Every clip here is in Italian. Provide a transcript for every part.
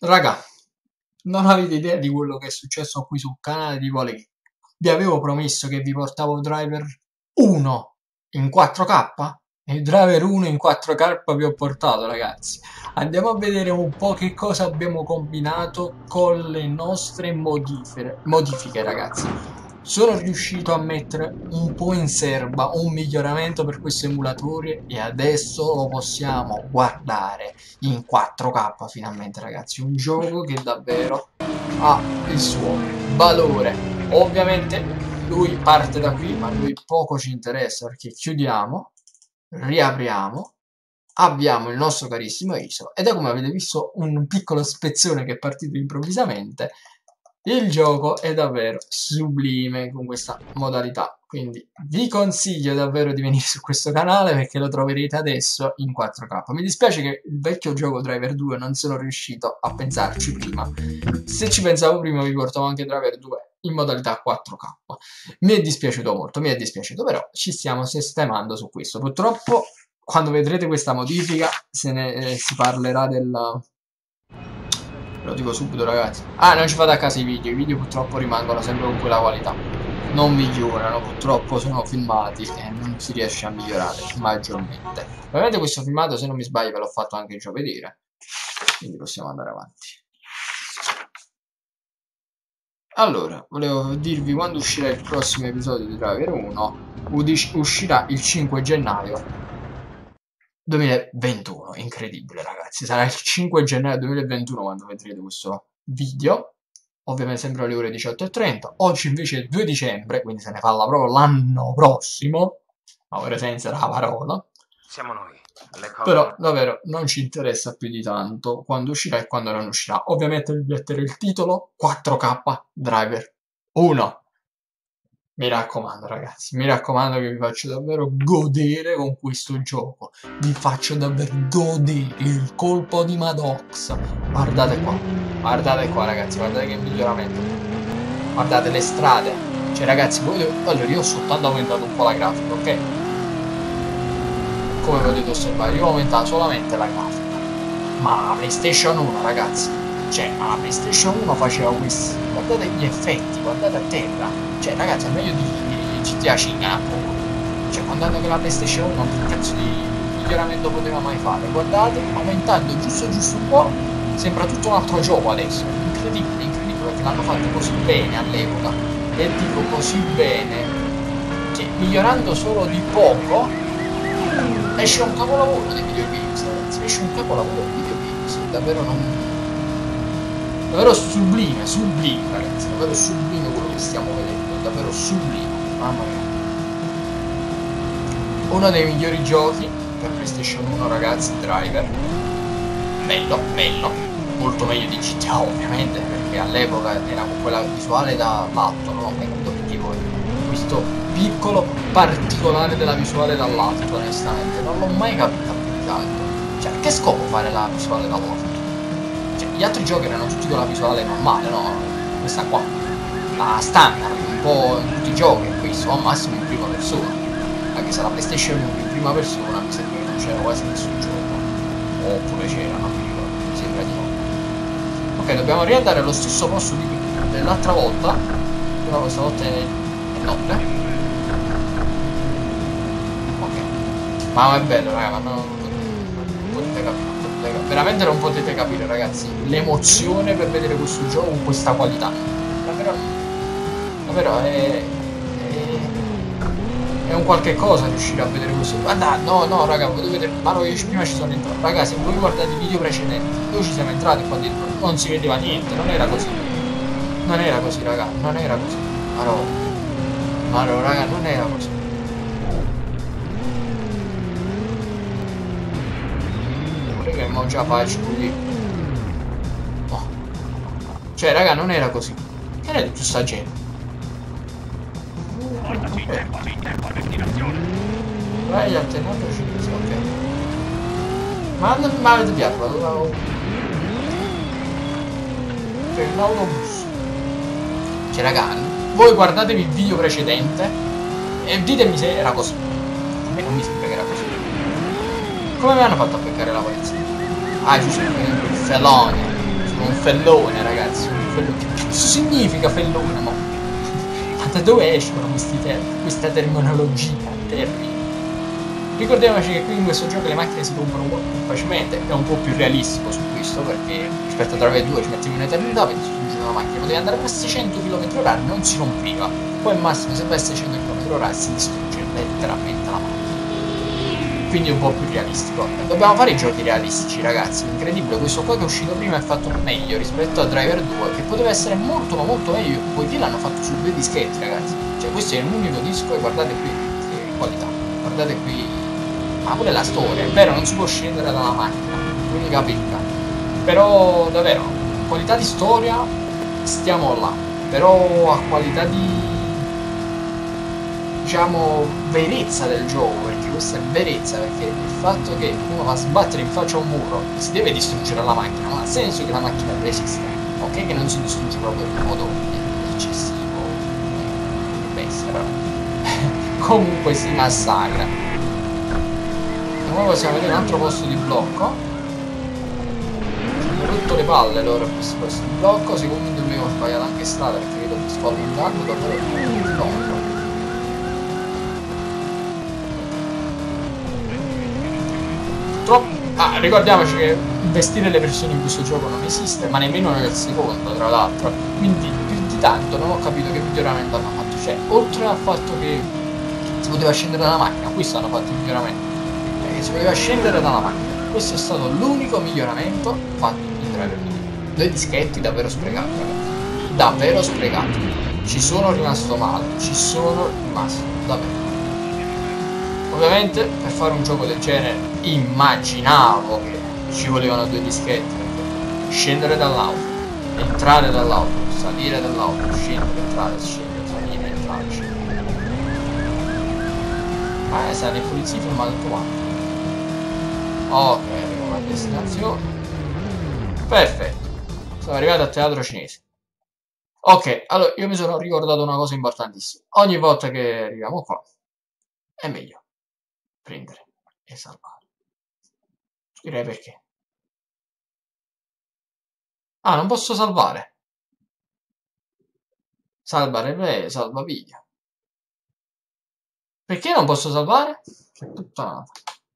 Raga, non avete idea di quello che è successo qui sul canale di PoliGamer. Vi avevo promesso che vi portavo Driver 1 in 4K e il Driver 1 in 4K vi ho portato, ragazzi. Andiamo a vedere un po' che cosa abbiamo combinato con le nostre modifiche, ragazzi. Sono riuscito a mettere un po' in serba un miglioramento per questo emulatore e adesso lo possiamo guardare in 4K finalmente, ragazzi. Un gioco che davvero ha il suo valore. Ovviamente lui parte da qui, ma lui poco ci interessa perché chiudiamo, riapriamo, abbiamo il nostro carissimo ISO ed è, come avete visto, un piccolo spezzone che è partito improvvisamente. Il gioco è davvero sublime con questa modalità, quindi vi consiglio davvero di venire su questo canale perché lo troverete adesso in 4K. Mi dispiace che il vecchio gioco Driver 2 non sono riuscito a pensarci prima. Se ci pensavo prima vi portavo anche Driver 2 in modalità 4K. Mi è dispiaciuto molto, però ci stiamo sistemando su questo. Purtroppo quando vedrete questa modifica si parlerà del... Lo dico subito, ragazzi. Ah, non ci fate a caso i video purtroppo rimangono sempre con quella qualità. Non migliorano, purtroppo sono filmati e non si riesce a migliorare maggiormente. Ovviamente questo filmato, se non mi sbaglio, ve l'ho fatto anche giovedì, quindi possiamo andare avanti. Allora, volevo dirvi quando uscirà il prossimo episodio di Driver 1. Uscirà il 5 gennaio. 2021, incredibile, ragazzi. Sarà il 5 gennaio 2021 quando vedrete questo video. Ovviamente sempre alle ore 18:30. Oggi invece è 2 dicembre, quindi se ne parla proprio l'anno prossimo. Ma ora senza la parola. Siamo noi. Però davvero non ci interessa più di tanto quando uscirà e quando non uscirà. Ovviamente vi metterò il titolo 4K Driver 1. Mi raccomando, ragazzi, mi raccomando che vi faccio davvero godere con questo gioco. Vi faccio davvero godere il colpo di Maddox. Guardate qua, ragazzi, guardate che miglioramento. Guardate le strade. Cioè, ragazzi, allora io ho soltanto aumentato un po' la grafica, ok? Come potete osservare, io ho aumentato solamente la grafica. Ma la PlayStation 1, ragazzi... Cioè, ma la PlayStation 1 faceva questo. Guardate gli effetti, guardate a terra. Cioè, ragazzi, è meglio di GTA 5. Cioè, contando che la PlayStation 1 che cazzo di miglioramento poteva mai fare. Guardate, aumentando giusto un po', sembra tutto un altro gioco adesso. Incredibile, incredibile, perché l'hanno fatto così bene all'epoca. E dico così bene che migliorando solo di poco esce un capolavoro dei videogames, ragazzi. Esce un capolavoro dei videogames. Davvero non... Davvero sublime, sublime, ragazzi, davvero sublime quello che stiamo vedendo, davvero sublime, mamma mia. Uno dei migliori giochi per PlayStation 1, ragazzi, Driver. Bello, bello, molto meglio di GTA ovviamente, perché all'epoca era con quella visuale da lato, no? Questo piccolo particolare della visuale dall'alto, onestamente, non l'ho mai capita più di tanto. Cioè, che scopo fare la visuale dall'alto? Cioè, gli altri giochi erano tutti con la visuale normale, no? Questa qua, la standard, un po' in tutti i giochi è questo, al massimo in prima persona. Anche se la PlayStation 1 in prima persona mi sembra che non c'era quasi nessun gioco. Oppure c'era, non mi ricordo, mi sembra di no. Ok, dobbiamo riandare allo stesso posto dell'altra volta, però questa volta è notte. Ok, ma è bello, raga, ma non potete capire. Veramente non potete capire, ragazzi, l'emozione per vedere questo gioco con questa qualità. Davvero, davvero è un qualche cosa riuscire a vedere questo. Guardate, no raga, vedete, ma io prima ci sono entrato. Raga, se voi guardate i video precedenti, noi ci siamo entrati qua dentro, non si vedeva niente, non era così raga, non era così. Ma no raga, non era così. Mo già faccio così, oh. Cioè, raga, non era così. Che ne è tutta sta gente? Portaci in tempo, a destinazione. Vai, alternato 5, ok. Ma avete piatto, vado. Per l'autobus. Cioè, raga, voi guardatevi il video precedente e ditemi se era così. A me non mi sembra che era così. Come mi hanno fatto a peccare la polizia? Ah, giusto, un fellone. Sono un fellone, ragazzi. Che cazzo significa fellone? Ma da dove escono questa terminologia terribile? Ricordiamoci che qui in questo gioco le macchine si rompono molto più facilmente, è un po' più realistico su questo, perché rispetto a Driver 2 ci mettiamo un'eternità per distruggere una macchina, poteva andare a questi 100 km/h, non si rompeva, poi al massimo se avesse 100 km/h si distrugge letteralmente la macchina, quindi è un po' più realistico. Dobbiamo fare i giochi realistici, ragazzi, è incredibile, questo qua che è uscito prima è fatto meglio rispetto a Driver 2, che poteva essere molto ma molto meglio, poiché l'hanno fatto su 2 dischetti, ragazzi, cioè questo è l'unico disco e guardate qui che qualità, guardate qui. Ah, quella è la storia, è vero, non si può scendere dalla macchina, l'unica pecca. Però davvero, qualità di storia stiamo là, però a qualità di, diciamo, verezza del gioco, perché questa è verezza, perché il fatto che uno va a sbattere in faccia a un muro, si deve distruggere la macchina, ma ha senso che la macchina resista, ok? Che non si distrugge proprio in modo eccessivo, dovrebbe essere, però comunque si massacra. Ora possiamo vedere un altro posto di blocco. Ho rotto le palle loro a questo posto di blocco. Secondo me ho sbagliato anche strada, perché vedo che scollo un lago dopo il blocco. Ah, ricordiamoci che investire le persone in questo gioco non esiste, ma nemmeno nel secondo, tra l'altro. Quindi più di tanto non ho capito che miglioramento hanno fatto. Cioè, oltre al fatto che si poteva scendere dalla macchina, qui stanno fatti il miglioramento. Si poteva scendere dalla macchina, questo è stato l'unico miglioramento fatto in Driver 2. 2 dischetti davvero sprecati, ragazzi, davvero sprecati, ci sono rimasto male, ci sono rimasto davvero. Ovviamente per fare un gioco del genere immaginavo che ci volevano 2 dischetti, scendere dall'auto, entrare dall'auto, salire dall'auto, scendere, salire, entrare, scendere. Ma sarà il polizia fermato tutto quanto. Ok, arriviamo a destinazione. Perfetto. Sono arrivato al teatro cinese. Ok, allora io mi sono ricordato una cosa importantissima. Ogni volta che arriviamo qua è meglio prendere e salvare. Direi perché. Ah, non posso salvare. Salva replay, salva video. Perché non posso salvare? Che puttana.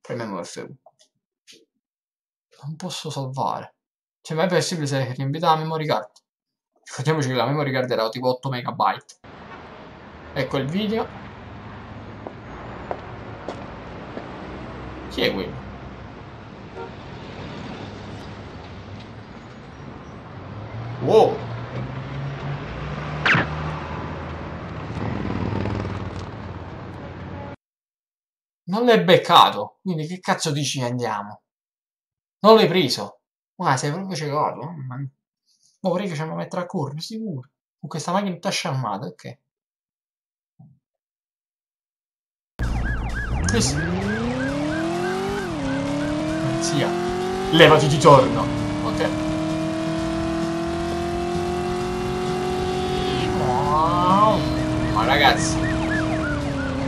Premiamo F1. Non posso salvare. Cioè, ma è possibile se riempita la memory card? Ricordiamoci che la memory card era tipo 8 MB. Ecco il video. Chi è quello? Wow. Non l'hai beccato, quindi che cazzo dici andiamo? Non l'hai preso? Ma sei proprio ciecato, mamma mia. Ma vorrei che ci andiamo a mettere a correre, sicuro. Con questa macchina tutta sciammata, ok. Questo. Zia. Levati di torno, ok. Oh, ma ragazzi.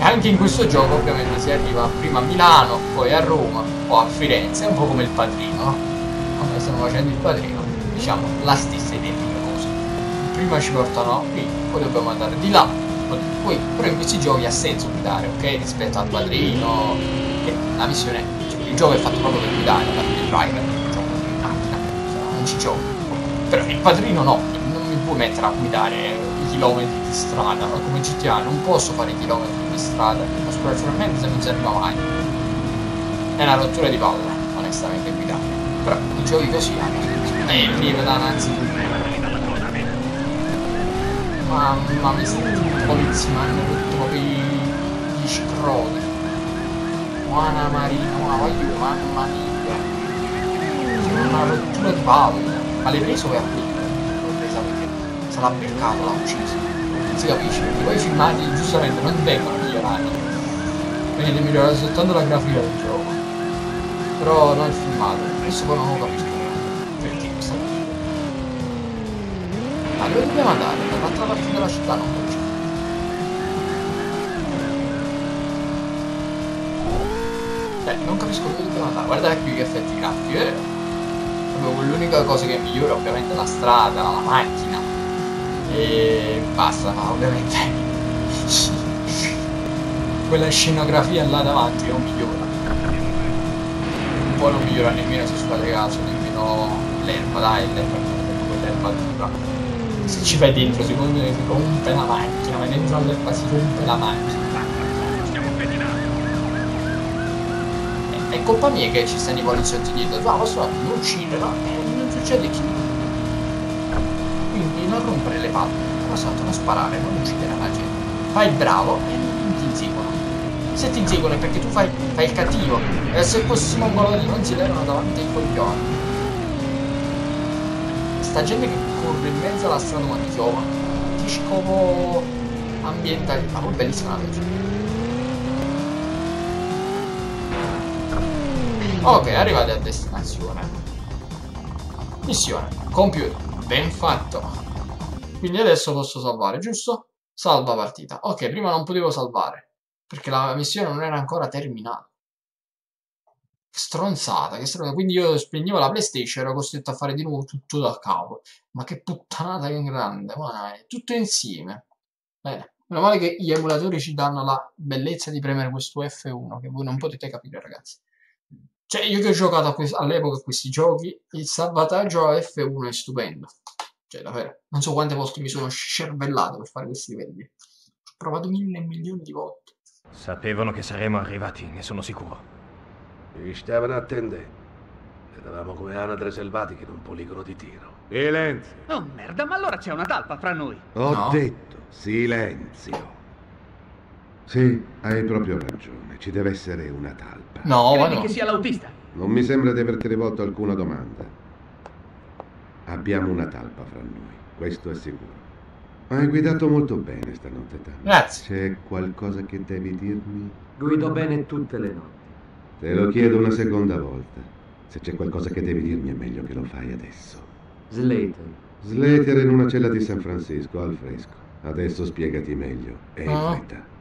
Anche in questo gioco ovviamente si arriva prima a Milano, poi a Roma o a Firenze, è un po' come il Padrino, no? Come stiamo facendo il Padrino, diciamo la stessa identica cosa. Prima ci portano qui, poi dobbiamo andare di là, poi però in questi giochi ha senso guidare, ok? Rispetto al Padrino, che la missione, cioè, il gioco è fatto proprio per guidare, la Driver, il gioco di macchina, non ci gioco. Però il Padrino no, non mi puoi mettere a guidare chilometri di strada, ma come GTA non posso fare chilometri di strada, ma sicuramente non si arriva mai, è una rottura di palle onestamente guidare, però i giochi così hanno e vive da anzi mamma mi sento un polizia, mi hanno rotto proprio gli scrodi, buona marina, buona voglio, mamma mia, una rottura di palle. Ma l'hai preso per qui? L'ha beccato, l'ha ucciso, non si capisce, perché poi i filmati giustamente non vengono migliorati, venite migliorare soltanto la grafica del gioco, però non il filmato, adesso poi non lo capisco perché questa cosa. Ma dove dobbiamo andare? Dall'altra parte della città non c'è. Non capisco dove dobbiamo andare, guardate qui che effetti grafici, l'unica cosa che migliora ovviamente è la strada, la macchina e basta, ma ovviamente quella scenografia là davanti non migliora, un po' non migliora nemmeno se squadre caso, nemmeno l'erba, dai, l'erba dura, se ci vai dentro secondo me si rompe la macchina, ma dentro all'erba si rompe la macchina. È colpa mia che ci stanno i poliziotti dietro, ma questo non uccide, no? Non succede chi. Quindi non rompere le palle, ma salto, non sparare, non uccidere la gente. Fai il bravo e non ti inseguono. Se ti inseguono è perché tu fai il cattivo. E se questi mongoloni non si levano davanti ai coglioni. Sta gente che corre in mezzo alla strada quando piova. Ti scopo ambientale. Ma poi bellissima la legge. Ok, arrivati a destinazione. Missione compiuta, ben fatto. Quindi adesso posso salvare, giusto? Salva partita. Ok, prima non potevo salvare perché la missione non era ancora terminata. Stronzata, che stronzata. Quindi io spegnevo la PlayStation e ero costretto a fare di nuovo tutto da capo. Ma che puttanata in grande. Tutto insieme. Bene, meno male che gli emulatori ci danno la bellezza di premere questo F1, che voi non potete capire, ragazzi. Cioè, io che ho giocato all'epoca a questi giochi, il salvataggio a F1 è stupendo. Cioè, davvero, non so quante volte mi sono scervellato per fare questi livelli. Ho provato mille milioni di volte. Sapevano che saremmo arrivati, ne sono sicuro. Ci stavano attendendo. Eravamo come anatre selvatiche in un poligono di tiro. Silenzio! Oh merda, ma allora c'è una talpa fra noi! Ho detto, silenzio! Sì, hai proprio ragione, ci deve essere una talpa. No, credi che sia l'autista? Non mi sembra di averti rivolto alcuna domanda. Abbiamo una talpa fra noi, questo è sicuro. Hai guidato molto bene stanotte, Tanner. Grazie. C'è qualcosa che devi dirmi? Guido bene tutte le notti. Te lo chiedo una seconda volta. Se c'è qualcosa che devi dirmi è meglio che lo fai adesso. Slater in una cella di San Francisco, al fresco. Adesso spiegati meglio, e in fretta.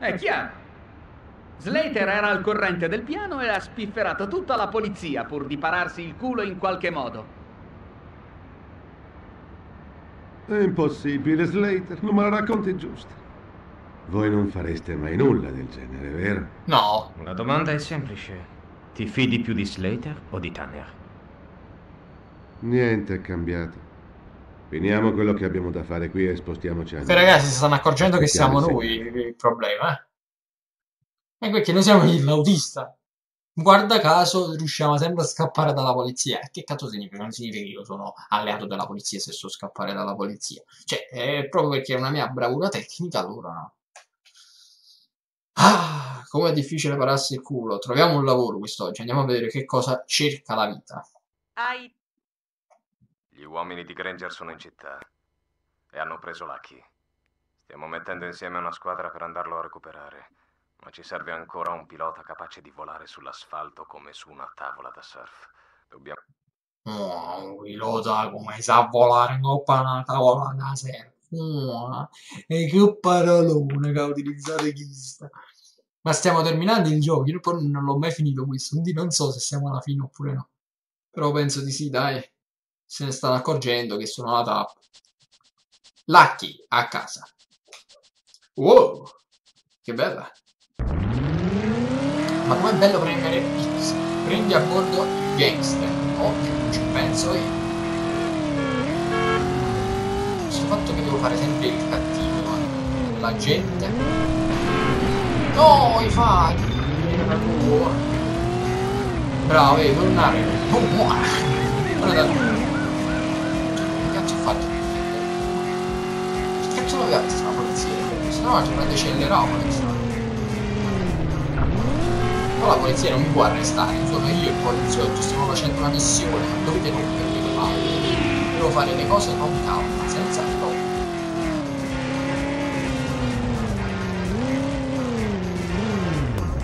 È chiaro. Slater era al corrente del piano e ha spifferato tutta la polizia pur di pararsi il culo in qualche modo. È impossibile, Slater, non me la racconti giusta. Voi non fareste mai nulla del genere, vero? No. La domanda è semplice. Ti fidi più di Slater o di Tanner? Niente è cambiato. Finiamo quello che abbiamo da fare qui e spostiamoci a... Ragazzi, si stanno accorgendo che siamo noi il problema, eh? E perché noi siamo l'autista. Guarda caso, riusciamo sempre a scappare dalla polizia. Che cazzo significa? Non significa che io sono alleato della polizia se so scappare dalla polizia. Cioè, è proprio perché è una mia bravura tecnica, allora no. Ah, com'è difficile pararsi il culo. Troviamo un lavoro quest'oggi. Andiamo a vedere che cosa cerca la vita. Gli uomini di Granger sono in città e hanno preso Lucky. Stiamo mettendo insieme una squadra per andarlo a recuperare, ma ci serve ancora un pilota capace di volare sull'asfalto come su una tavola da surf. Dobbiamo... un pilota come sa volare coppa una tavola da surf. E che parolone che ha utilizzato chi sta. Ma stiamo terminando il gioco, io poi non l'ho mai finito questo, quindi non so se siamo alla fine oppure no. Però penso di sì, dai. Se ne stanno accorgendo che sono la tappa. Lucky a casa. Wow, che bella. Ma com'è bello prendere pizza. Prendi a bordo il gangster. Ovvio, ci penso io. Questo fatto che devo fare sempre il cattivo, eh? La gente. No, i fatti. Bravo, devi tornare. Oh, muore. Ragazzi, la polizia, se no c'è una decellerò polizia. Ma la polizia non mi può arrestare, insomma io e il poliziotto stiamo facendo una missione, non dovete rompermi le palle. Devo fare le cose con calma, senza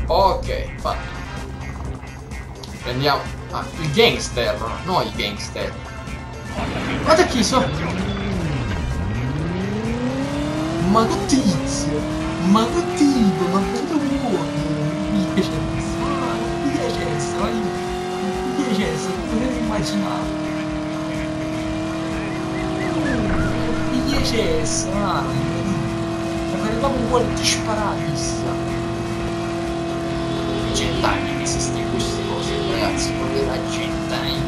troppo. Ok, fatto. Prendiamo. Ah, il gangster, noi gangster. Guarda chi sono! Ma che tizio! Ma che tipo! Ma che buono! Mi piace! Mi piace! Mi piace! immaginabile. Mi piacesse, ma quel dopo vuole ti sparare, chissà. Cent'anni che si stanno queste cose, ragazzi, povera cent'anni.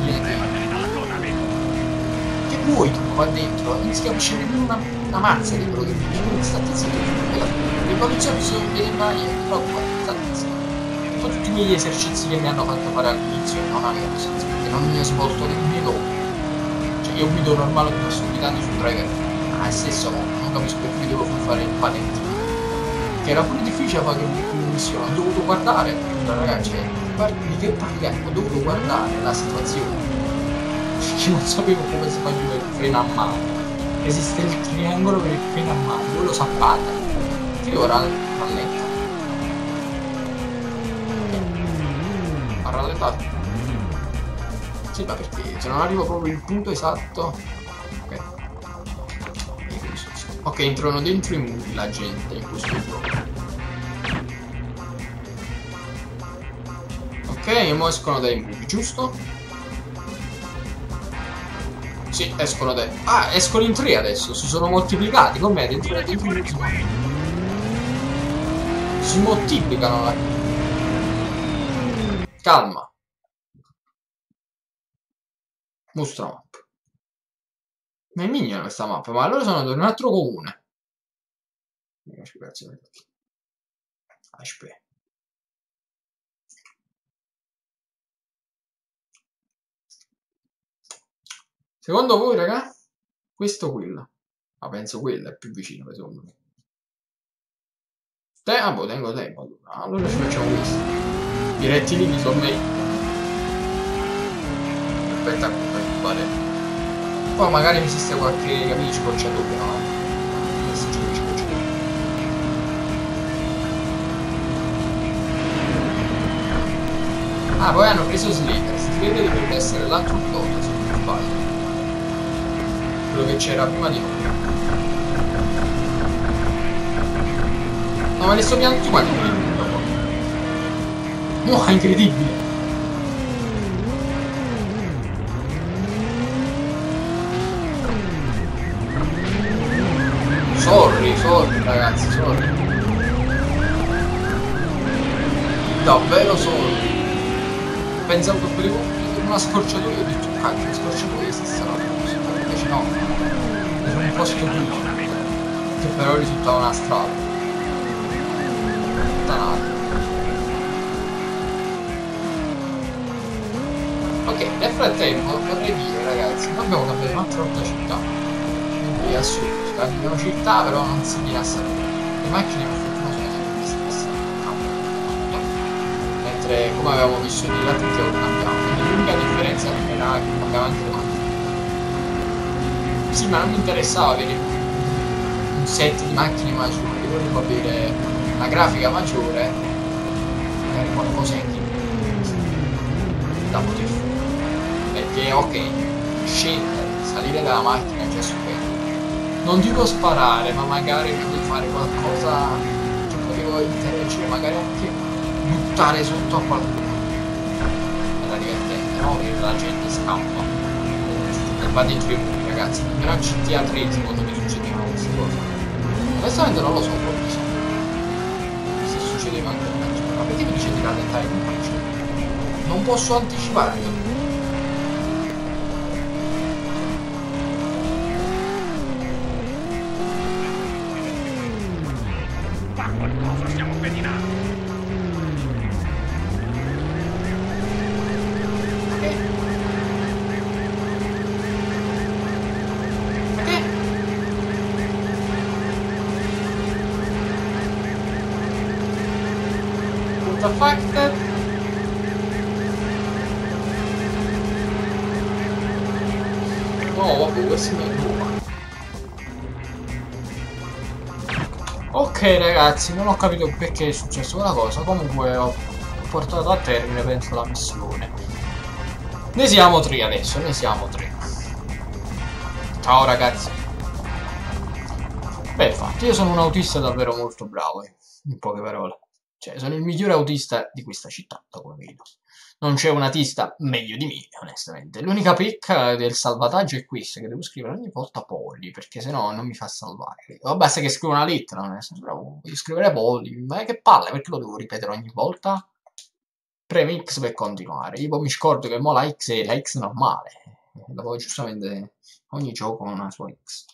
Lui qua dentro non stiamo scendendo una mazza di quello che dice, non state zitto, le provinciali sono delle mani, però qua state zitto. Ho tutti i miei esercizi che mi hanno fatto fare all'inizio e non avevo senso, perché non mi ascolto nemmeno. Cioè io guido normale che sto guidando sul driver, ma stesso non capisco perché devo fare il paletto. Che era pure difficile fare una missione, ho dovuto guardare, ragazzi, di che parliamo, ho dovuto guardare la situazione. Perché non sapevo come si faceva il freno a mano. Esiste il triangolo per il freno a mano, voi lo sapete. Che ora rallenta. Ha rallentato. Sì, ma perché? Se non arrivo proprio il punto esatto. Ok. Ok, entrano dentro i muri la gente in questo gioco. Ok, e mo escono dai muri, giusto? Sì, escono adesso. Ah, escono in tre adesso, si sono moltiplicati, com'è? Dentro si moltiplicano, là. Calma. Mostra map. Ma è mignola questa mappa, ma allora sono andato in un altro comune. Grazie. Aspetta. Secondo voi, raga? Questo o quello? Ma penso quello è più vicino, secondo me. Te, ah, boh, tengo tempo. Allora ci facciamo questo. I rettilini sono meglio. Aspetta, vale. Poi magari esiste qualche, capito, scocciatore, no? Adesso c'è un scocciatore. Ah, poi hanno preso Slater. Si vede che dovrebbe essere l'altro pilota, se non sbaglio. Che c'era prima di noi. No, ma le sto piano tutti quanti. No, è incredibile. Sorry ragazzi, sorry. Davvero sorry. Pensavo che per una scorciatoia ho detto cacchio, scorciatoia si sarà. No, sono un po' stupido, che però risultava una strada. Tanto. Ok, nel frattempo vorrei dire ragazzi, noi abbiamo cambiato un'altra volta città. Quindi è assurdo, cambiamo città però non si viene a sapere. Le macchine per fortuna sono sempre le stesse. Mentre come avevamo visto di là tutti lo cambiamo. Quindi l'unica differenza era che cambiamo anche le macchine. Sì, ma non mi interessava avere un set di macchine maggiori, volevo avere una grafica maggiore, magari qualcosa di da poter fare. Perché ok, scendere, salire dalla macchina è già stupendo. Non dico sparare, ma magari devo fare qualcosa che potevo interagire, magari anche buttare sotto a qualcuno. Era divertente, no? Che la gente scappa. Va dentro i muri. Ragazzi, però GTA 3 secondo me succedeva questa cosa. Onestamente non lo so proprio se succedeva anche a me. Ma perché mi dice di rallentare con faccia? Non posso anticiparmi. Ma qualcosa stiamo pedinando. Ok. Factor. No, vabbè, questo mi aiuta. Ok ragazzi, non ho capito perché è successo quella cosa. Comunque ho portato a termine, penso, la missione. Ne siamo tre adesso, ne siamo tre. Ciao ragazzi. Beh, infatti, io sono un autista davvero molto bravo, in poche parole. Cioè, sono il migliore autista di questa città, da come vedo. Non c'è un autista meglio di me, onestamente. L'unica pecca del salvataggio è questa, che devo scrivere ogni volta Poli, perché sennò non mi fa salvare. O basta che scrivo una lettera, non è bravo. Voglio scrivere Poli, ma che palle, perché lo devo ripetere ogni volta? Premi X per continuare. Io poi mi scordo che mo la X è la X normale. Dopo giustamente ogni gioco ha una sua X.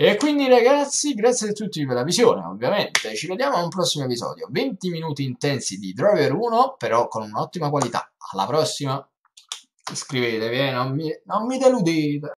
E quindi ragazzi, grazie a tutti per la visione, ovviamente, ci vediamo a un prossimo episodio, 20 minuti intensi di Driver 1, però con un'ottima qualità. Alla prossima, iscrivetevi, non mi deludete!